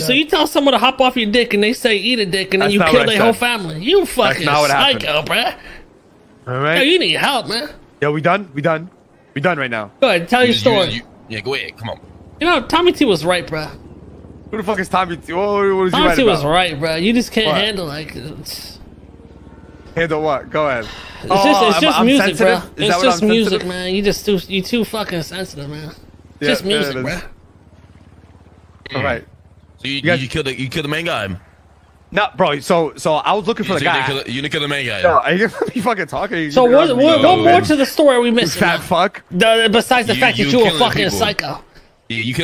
So you tell someone to hop off your dick and they say eat a dick and then you kill their whole family. You fucking psycho, bruh. All right. Yo, you need help, man. Yo, we done? We done? We done right now. Go ahead, tell your story. Yeah, go ahead. Come on. You know, Tommy T was right, bruh. Who the fuck is Tommy T? What was Tommy T was right, bruh. You just can't handle like. Handle what? Go ahead. It's just music, bruh. It's just music, man. You too fucking sensitive, man. Yeah, just music, bruh. All right. You killed the main guy. No, bro. So I was looking for the guy. You didn't kill the main guy. No, are you fucking talking? So what more to the story are we missing? Fat fuck. Besides the fact that you were fucking psycho. Yeah, you